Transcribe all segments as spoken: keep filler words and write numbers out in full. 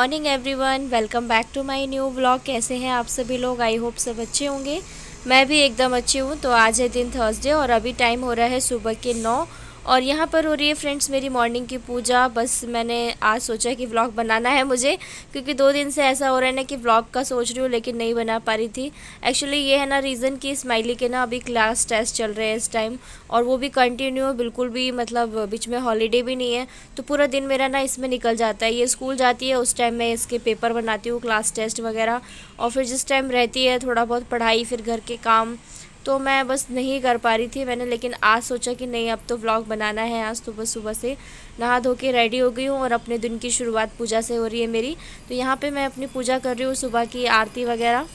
Morning everyone, welcome back to my new vlog. कैसे हैं आप सभी लोग? आई होप सब अच्छे होंगे। मैं भी एकदम अच्छी हूँ। तो आज है दिन थर्सडे और अभी टाइम हो रहा है सुबह के नौ और यहाँ पर हो रही है फ्रेंड्स मेरी मॉर्निंग की पूजा। बस मैंने आज सोचा कि व्लॉग बनाना है मुझे, क्योंकि दो दिन से ऐसा हो रहा है ना कि व्लॉग का सोच रही हूँ लेकिन नहीं बना पा रही थी। एक्चुअली ये है ना रीज़न कि स्माइली के ना अभी क्लास टेस्ट चल रहे हैं इस टाइम, और वो भी कंटिन्यू, बिल्कुल भी मतलब बीच में हॉलीडे भी नहीं है। तो पूरा दिन मेरा ना इसमें निकल जाता है। ये स्कूल जाती है, उस टाइम मैं इसके पेपर बनाती हूँ, क्लास टेस्ट वगैरह, और फिर जिस टाइम रहती है थोड़ा बहुत पढ़ाई, फिर घर के काम। तो मैं बस नहीं कर पा रही थी मैंने, लेकिन आज सोचा कि नहीं, अब तो व्लॉग बनाना है। आज तो बस सुबह से नहा धो के रेडी हो गई हूँ और अपने दिन की शुरुआत पूजा से हो रही है मेरी। तो यहाँ पे मैं अपनी पूजा कर रही हूँ, सुबह की आरती वगैरह।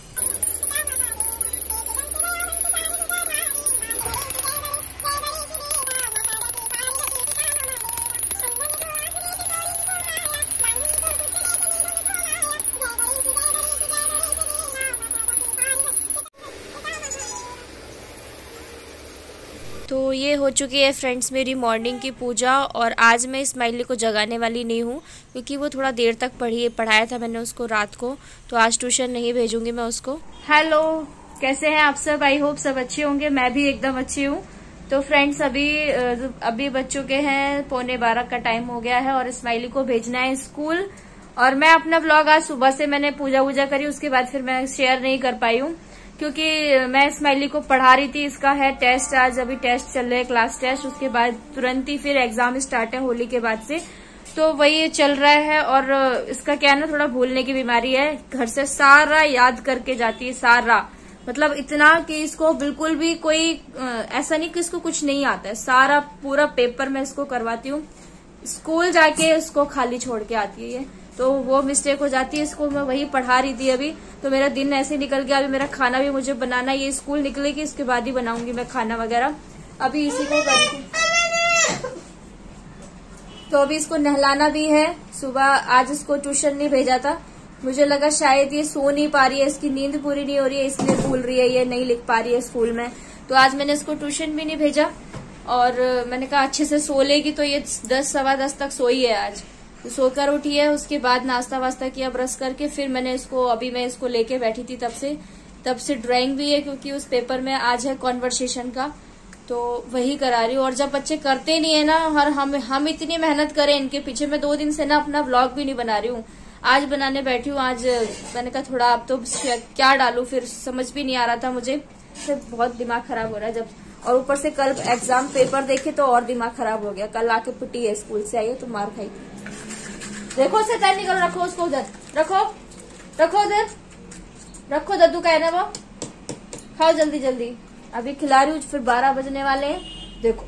तो ये हो चुकी है फ्रेंड्स मेरी मॉर्निंग की पूजा, और आज मैं स्माइली को जगाने वाली नहीं हूँ क्योंकि वो थोड़ा देर तक पढ़ी पढ़ाया था मैंने उसको रात को, तो आज ट्यूशन नहीं भेजूंगी मैं उसको। हेलो, कैसे हैं आप सब? आई होप सब अच्छे होंगे। मैं भी एकदम अच्छी हूँ। तो फ्रेंड्स अभी अभी बज चुके हैं पौने बारह का टाइम हो गया है और स्माइली को भेजना है स्कूल। और मैं अपना व्लॉग आज सुबह से मैंने पूजा वूजा करी, उसके बाद फिर मैं शेयर नहीं कर पाई हूँ क्योंकि मैं स्माइली को पढ़ा रही थी। इसका है टेस्ट आज, अभी टेस्ट चल रहे हैं क्लास टेस्ट, उसके बाद तुरंत ही फिर एग्जाम स्टार्ट है होली के बाद से, तो वही चल रहा है। और इसका क्या है ना, थोड़ा भूलने की बीमारी है, घर से सारा याद करके जाती है, सारा मतलब इतना कि इसको बिल्कुल भी कोई ऐसा नहीं कि इसको कुछ नहीं आता है। सारा पूरा पेपर मैं इसको करवाती हूँ, स्कूल जाके इसको खाली छोड़ के आती है ये, तो वो मिस्टेक हो जाती है। इसको मैं वही पढ़ा रही थी अभी, तो मेरा दिन ऐसे निकल गया। अभी मेरा खाना भी मुझे बनाना, ये स्कूल निकलेगी इसके बाद ही बनाऊंगी मैं खाना वगैरह। अभी इसी को कर रही थी, तो अभी इसको नहलाना भी है। सुबह आज इसको ट्यूशन नहीं भेजा था, मुझे लगा शायद ये सो नहीं पा रही है, इसकी नींद पूरी नहीं हो रही है इसलिए भूल रही है, ये नहीं लिख पा रही है स्कूल में। तो आज मैंने इसको ट्यूशन भी नहीं भेजा और मैंने कहा अच्छे से सो लेगी, तो ये दस सवा दस तक सोई है आज। सोकर उठी है, उसके बाद नाश्ता वास्ता किया ब्रश करके, फिर मैंने इसको अभी मैं इसको लेके बैठी थी तब से तब से ड्राइंग भी है क्योंकि उस पेपर में आज है कॉन्वर्सेशन का, तो वही करा रही हूँ। और जब बच्चे करते नहीं है ना, और हम हम इतनी मेहनत करें इनके पीछे। मैं दो दिन से ना अपना व्लॉग भी नहीं बना रही हूँ, आज बनाने बैठी हूँ। आज मैंने कहा थोड़ा अब तो क्या डालूं, फिर समझ भी नहीं आ रहा था मुझे, तो बहुत दिमाग खराब हो रहा है जब, और ऊपर से कल एग्जाम पेपर देखे तो और दिमाग खराब हो गया। कल आके पिटी है, स्कूल से आई है तो मार खाई। देखो उसे तय नहीं करो, रखो उसको उधर, रखो रखो उधर रखो। दद्दू का है ना वो, खाओ जल्दी जल्दी, अभी खिला रही हूँ, फिर बारह बजने वाले हैं। देखो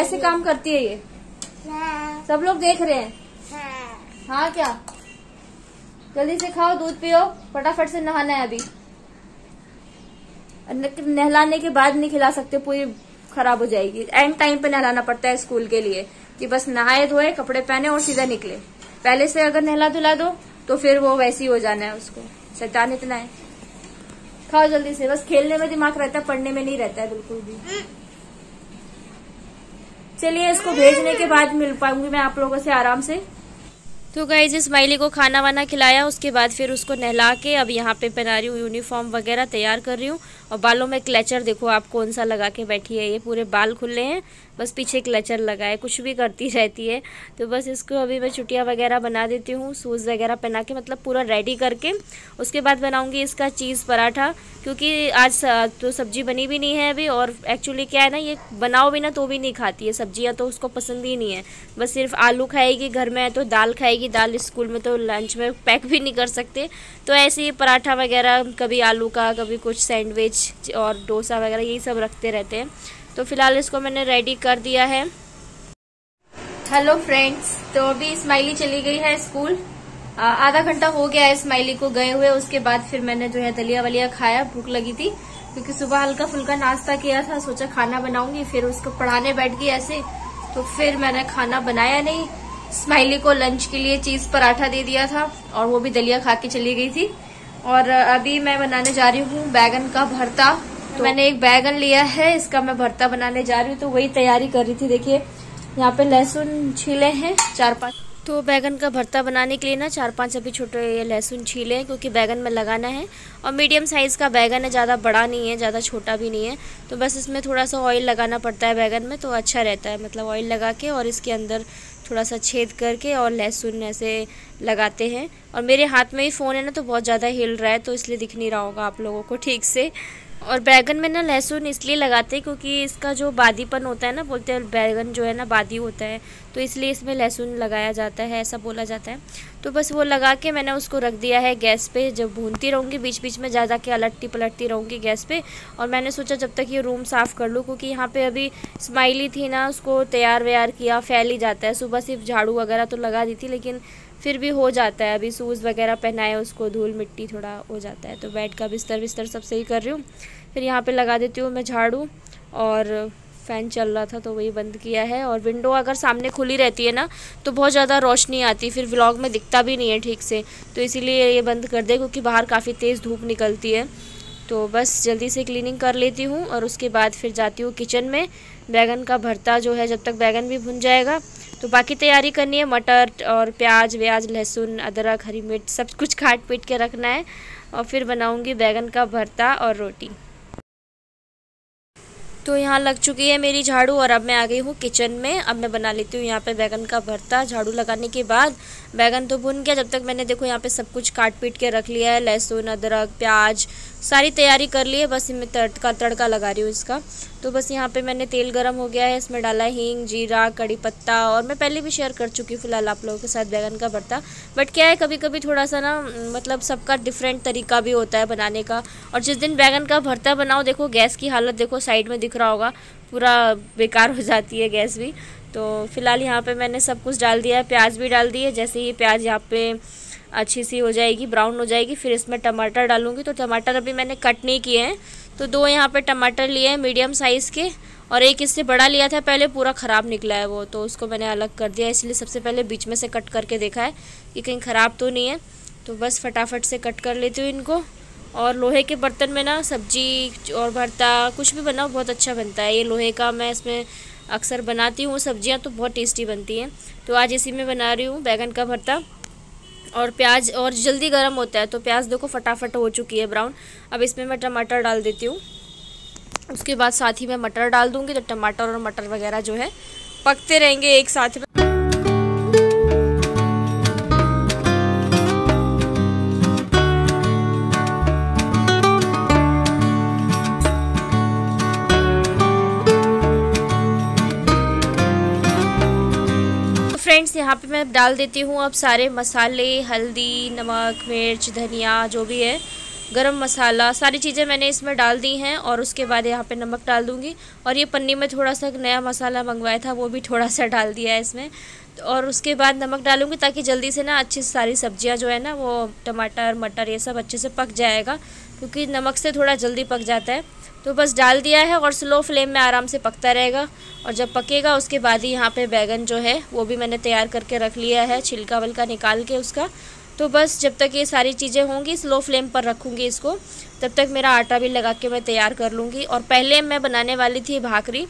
ऐसे काम करती है ये, सब लोग देख रहे हैं। हाँ क्या, जल्दी से खाओ, दूध पियो, फटाफट से नहाना है अभी। नहलाने के बाद नहीं खिला सकते, पूरी खराब हो जाएगी। एंड टाइम पे नहलाना पड़ता है स्कूल के लिए, कि बस नहाए धोए कपड़े पहने और सीधा निकले। पहले से अगर नहला धुला दो तो फिर वो वैसी हो जाना है उसको, शैतान इतना है। खाओ जल्दी से, बस खेलने में दिमाग रहता है, पढ़ने में नहीं रहता है बिल्कुल भी। चलिए इसको भेजने के बाद मिल पाऊंगी मैं आप लोगों से आराम से। तो गाइज स्माइली को खाना वाना खिलाया, उसके बाद फिर उसको नहला के अब यहाँ पे पहना रही हूँ, यूनिफॉर्म वगैरह तैयार कर रही हूँ। और बालों में क्लचर देखो आप कौन सा लगा के बैठी है, ये पूरे बाल खुले हैं, बस पीछे क्लचर लगा है, कुछ भी करती रहती है। तो बस इसको अभी मैं चुटिया वगैरह बना देती हूँ, सूज वगैरह पहना के, मतलब पूरा रेडी करके। उसके बाद बनाऊँगी इसका चीज़ पराठा, क्योंकि आज तो सब्जी बनी भी नहीं है अभी। और एक्चुअली क्या है ना, ये बनाओ भी ना तो भी नहीं खाती है सब्जियाँ, तो उसको पसंद ही नहीं है। बस सिर्फ आलू खाएगी, घर में है तो दाल खाएगी, दाल स्कूल में तो लंच में पैक भी नहीं कर सकते। तो ऐसे ही पराठा वगैरह, कभी आलू का, कभी कुछ सैंडविच और डोसा वगैरह, यही सब रखते रहते हैं। तो फिलहाल इसको मैंने रेडी कर दिया है। हेलो फ्रेंड्स, तो अभी स्माइली चली गई है स्कूल, आधा घंटा हो गया है स्माइली को गए हुए। उसके बाद फिर मैंने जो है दलिया वलिया खाया, भूख लगी थी क्योंकि सुबह हल्का फुल्का नाश्ता किया था, सोचा खाना बनाऊंगी, फिर उसको पढ़ाने बैठ गई ऐसे। तो फिर मैंने खाना बनाया नहीं, स्माइली को लंच के लिए चीज़ पराठा दे दिया था और वो भी दलिया खा के चली गई थी। और अभी मैं बनाने जा रही हूँ बैगन का भरता। तो मैंने एक बैगन लिया है, इसका मैं भरता बनाने जा रही हूँ, तो वही तैयारी कर रही थी। देखिए यहाँ पे लहसुन छीले हैं चार पांच, तो बैगन का भरता बनाने के लिए ना चार पांच अभी छोटे लहसुन छीले, क्योंकि बैगन में लगाना है और मीडियम साइज़ का बैगन है, ज़्यादा बड़ा नहीं है ज़्यादा छोटा भी नहीं है। तो बस इसमें थोड़ा सा ऑयल लगाना पड़ता है बैगन में, तो अच्छा रहता है मतलब ऑयल लगा के और इसके अंदर थोड़ा सा छेद करके और लहसुन ऐसे लगाते हैं। और मेरे हाथ में ही फ़ोन है ना तो बहुत ज़्यादा हिल रहा है, तो इसलिए दिख नहीं रहा होगा आप लोगों को ठीक से। और बैगन में ना लहसुन इसलिए लगाते हैं क्योंकि इसका जो बादीपन होता है ना, बोलते हैं बैगन जो है ना बादी होता है, तो इसलिए इसमें लहसुन लगाया जाता है ऐसा बोला जाता है। तो बस वो लगा के मैंने उसको रख दिया है गैस पे, जब भूनती रहूँगी बीच बीच में जा जा के अलटती पलटती रहूँगी गैस पे। और मैंने सोचा जब तक ये रूम साफ़ कर लूँ, क्योंकि यहाँ पे अभी स्माइली थी ना उसको तैयार व्यार किया, फैल ही जाता है। सुबह सिर्फ झाड़ू वगैरह तो लगा दी थी लेकिन फिर भी हो जाता है, अभी सूज वगैरह पहनाए उसको, धूल मिट्टी थोड़ा हो जाता है। तो बेड का बिस्तर बिस्तर सब सही कर रही हूँ, फिर यहाँ पे लगा देती हूँ मैं झाड़ू। और फ़ैन चल रहा था तो वही बंद किया है। और विंडो अगर सामने खुली रहती है ना तो बहुत ज़्यादा रोशनी आती, फिर व्लॉग में दिखता भी नहीं है ठीक से, तो इसीलिए ये बंद कर दे, क्योंकि बाहर काफ़ी तेज़ धूप निकलती है। तो बस जल्दी से क्लीनिंग कर लेती हूँ और उसके बाद फिर जाती हूँ किचन में। बैगन का भरता जो है जब तक बैगन भी भुन जाएगा तो बाकी तैयारी करनी है, मटर और प्याज व्याज लहसुन अदरक हरी मिर्च सब कुछ काट पीट के रखना है। और फिर बनाऊंगी बैगन का भरता और रोटी। तो यहाँ लग चुकी है मेरी झाड़ू और अब मैं आ गई हूँ किचन में। अब मैं बना लेती हूँ यहाँ पे बैगन का भरता। झाड़ू लगाने के बाद बैगन तो भुन गया, जब तक मैंने देखो यहाँ पे सब कुछ काट पीट के रख लिया है, लहसुन अदरक प्याज सारी तैयारी कर ली है। बस मैं तड़का तड़का लगा रही हूँ इसका। तो बस यहाँ पे मैंने तेल गर्म हो गया है, इसमें डाला हींग जीरा कड़ी पत्ता, और मैं पहले भी शेयर कर चुकी हूँ फ़िलहाल आप लोगों के साथ बैगन का भरता। बट क्या है कभी कभी थोड़ा सा ना मतलब सबका डिफरेंट तरीका भी होता है बनाने का। और जिस दिन बैगन का भरता बनाओ देखो गैस की हालत देखो साइड में दिख रहा होगा, पूरा बेकार हो जाती है गैस भी। तो फ़िलहाल यहाँ पे मैंने सब कुछ डाल दिया है, प्याज भी डाल दी है। जैसे ही प्याज यहाँ पे अच्छी सी हो जाएगी ब्राउन हो जाएगी फिर इसमें टमाटर डालूंगी। तो टमाटर अभी मैंने कट नहीं किए हैं, तो दो यहाँ पे टमाटर लिए हैं मीडियम साइज़ के, और एक इससे बड़ा लिया था पहले, पूरा ख़राब निकला है वो, तो उसको मैंने अलग कर दिया। इसलिए सबसे पहले बीच में से कट करके देखा है कि कहीं ख़राब तो नहीं है। तो बस फटाफट से कट कर लेती हूँ इनको। और लोहे के बर्तन में ना सब्जी और भरता कुछ भी बनाओ बहुत अच्छा बनता है, ये लोहे का मैं इसमें अक्सर बनाती हूँ, सब्जियाँ तो बहुत टेस्टी बनती हैं। तो आज इसी में बना रही हूँ बैगन का भरता। और प्याज और जल्दी गर्म होता है, तो प्याज देखो फटाफट हो चुकी है ब्राउन। अब इसमें मैं टमाटर डाल देती हूँ, उसके बाद साथ ही मैं मटर डाल दूँगी। तो टमाटर और मटर वगैरह जो है पकते रहेंगे एक साथ में। फ्रेंड्स यहाँ पे मैं डाल देती हूँ अब सारे मसाले, हल्दी नमक मिर्च धनिया जो भी है गरम मसाला सारी चीज़ें मैंने इसमें डाल दी हैं। और उसके बाद यहाँ पे नमक डाल दूँगी। और ये पन्नी में थोड़ा सा नया मसाला मंगवाया था वो भी थोड़ा सा डाल दिया है इसमें। और उसके बाद नमक डालूँगी ताकि जल्दी से ना अच्छी सारी सब्जियाँ जो है ना वो टमाटर मटर ये सब अच्छे से पक जाएगा, क्योंकि नमक से थोड़ा जल्दी पक जाता है। तो बस डाल दिया है और स्लो फ्लेम में आराम से पकता रहेगा। और जब पकेगा उसके बाद ही यहाँ पे बैगन जो है वो भी मैंने तैयार करके रख लिया है, छिलका वलका निकाल के उसका। तो बस जब तक ये सारी चीज़ें होंगी स्लो फ्लेम पर रखूँगी इसको, तब तक मेरा आटा भी लगा के मैं तैयार कर लूँगी। और पहले मैं बनाने वाली थी भाकरी,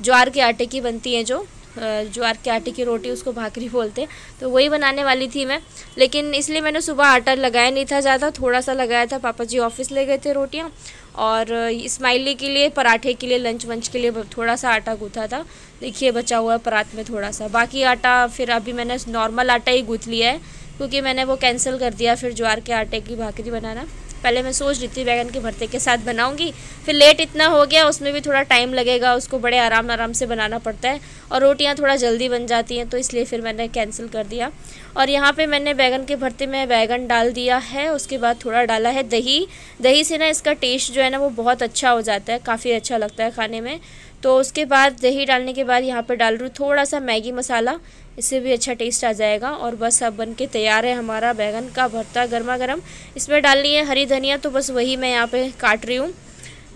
ज्वार के आटे की बनती है जो ज्वार के आटे की रोटी, उसको भाकरी बोलते हैं, तो वही बनाने वाली थी मैं। लेकिन इसलिए मैंने सुबह आटा लगाया नहीं था ज़्यादा, थोड़ा सा लगाया था, पापा जी ऑफिस ले गए थे रोटियाँ, और इस्माइली के लिए पराठे के लिए लंच वंच के लिए थोड़ा सा आटा गूँथा था। देखिए बचा हुआ है परात में थोड़ा सा, बाकी आटा फिर अभी मैंने नॉर्मल आटा ही गूँथ लिया है, क्योंकि मैंने वो कैंसिल कर दिया फिर ज्वार के आटे की भाकरी बनाना। पहले मैं सोच रही थी बैगन के भरते के साथ बनाऊंगी, फिर लेट इतना हो गया, उसमें भी थोड़ा टाइम लगेगा, उसको बड़े आराम आराम से बनाना पड़ता है, और रोटियां थोड़ा जल्दी बन जाती हैं, तो इसलिए फिर मैंने कैंसिल कर दिया। और यहाँ पे मैंने बैगन के भरते में बैगन डाल दिया है, उसके बाद थोड़ा डाला है दही। दही से ना इसका टेस्ट जो है ना वो बहुत अच्छा हो जाता है, काफ़ी अच्छा लगता है खाने में। तो उसके बाद दही डालने के बाद यहाँ पे डाल रही हूँ थोड़ा सा मैगी मसाला, इससे भी अच्छा टेस्ट आ जाएगा। और बस अब बन के तैयार है हमारा बैगन का भरता गर्मा गर्म। इसमें डालनी है हरी धनिया, तो बस वही मैं यहाँ पे काट रही हूँ,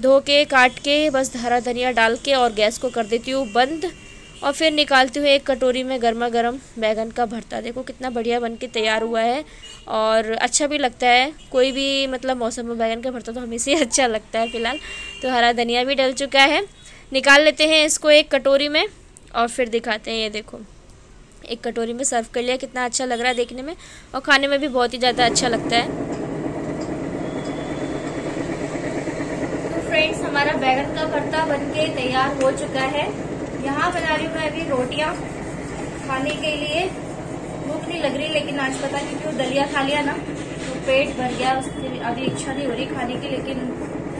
धो के काट के बस हरा धनिया डाल के और गैस को कर देती हूँ बंद। और फिर निकालती हूँ एक कटोरी में गर्मा गर्म बैगन का भरता। देखो कितना बढ़िया बन के तैयार हुआ है और अच्छा भी लगता है, कोई भी मतलब मौसम में बैगन का भरता तो हमेशा अच्छा लगता है। फ़िलहाल तो हरा धनिया भी डल चुका है, निकाल लेते हैं इसको एक कटोरी में और फिर दिखाते हैं। ये देखो एक कटोरी में सर्व कर लिया। कितना अच्छा लग रहा है देखने में और खाने में भी बहुत ही ज़्यादा अच्छा लगता है। तो फ्रेंड्स हमारा बैगन का भरता बनके तैयार हो चुका है। यहाँ बना रही हूँ मैं अभी रोटियाँ खाने के लिए। भूख नहीं लग रही लेकिन आज पता नहीं क्यों दलिया खा लिया ना तो पेट भर गया, उससे अभी इच्छा नहीं हो रही खाने की। लेकिन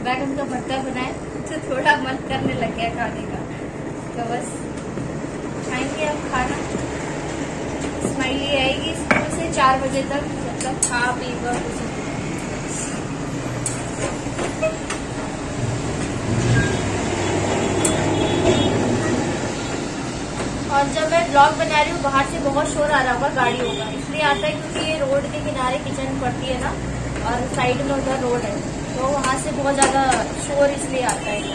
बैगन का भरता बनाए तो थोड़ा मन करने लग गया खाने का, तो बस खाएंगे अब खाना। स्माइली आएगी स्कूल से चार बजे तक, मतलब खा पी कर। और जब मैं ब्लॉग बना रही हूँ बाहर से बहुत शोर आ रहा होगा गाड़ी होगा, इसलिए आता है क्योंकि ये रोड के किनारे किचन पड़ती है ना और साइड में उधर रोड है, तो वहाँ से बहुत ज्यादा शोर इसलिए आता है।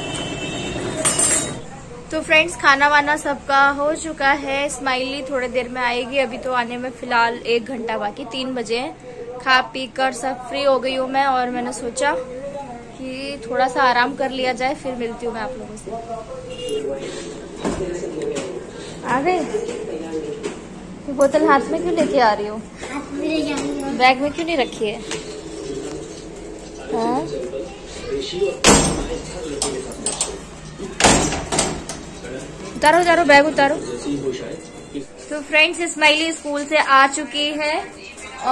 तो फ्रेंड्स खाना वाना सबका हो चुका है। स्माइली थोड़ी देर में आएगी, अभी तो आने में फिलहाल एक घंटा बाकी, तीन बजे हैं। खा पी कर सब फ्री हो गई हूँ मैं और मैंने सोचा कि थोड़ा सा आराम कर लिया जाए, फिर मिलती हूँ मैं आप लोगों से। आ गए? बोतल हाथ में क्यों लेके आ रही हो? बैग में क्यों नहीं रखी है? हाँ? उतारो उतारो बैग उतारो। तो फ्रेंड्स स्माइली स्कूल से आ चुकी है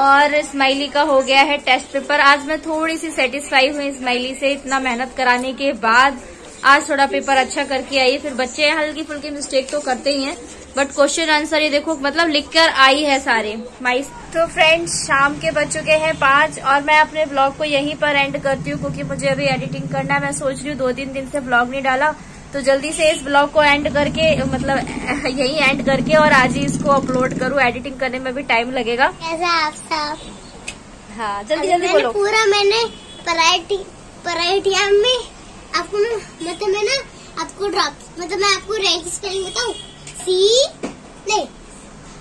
और स्माइली का हो गया है टेस्ट पेपर। आज मैं थोड़ी सी सेटिस्फाई हुई स्माइली से, इतना मेहनत कराने के बाद आज थोड़ा पेपर अच्छा करके आई। फिर बच्चे हल्की फुल्की मिस्टेक तो करते ही हैं, बट क्वेश्चन आंसर ये देखो मतलब लिख कर आई है सारे माइस। तो फ्रेंड्स शाम के बज चुके हैं पाँच और मैं अपने ब्लॉग को यहीं पर एंड करती हूँ क्योंकि मुझे अभी एडिटिंग करना है। मैं सोच रही हूँ दो तीन दिन से ब्लॉग नहीं डाला, तो जल्दी से इस ब्लॉग को एंड करके मतलब यही एंड करके और आज ही इसको अपलोड करूँ। एडिटिंग करने में भी टाइम लगेगा। कैसा आप साहब? हाँ जल्दी जल्दी बोलो। पूरा मैंने पराठे पराठिया में आपको मतलब मैं ना आपको ड्रॉप मतलब मैं आपको रैंक स्पेलिंग बताऊँ। सी नहीं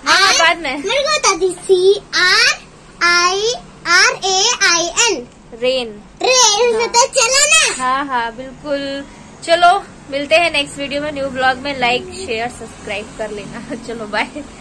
हाँ बाद में मेरे को बता दी। C R I R A I N rain rain पता चला ना? हाँ हाँ बिल्कुल। चलो मिलते हैं नेक्स्ट वीडियो में न्यू ब्लॉग में। लाइक शेयर सब्सक्राइब कर लेना। चलो बाय।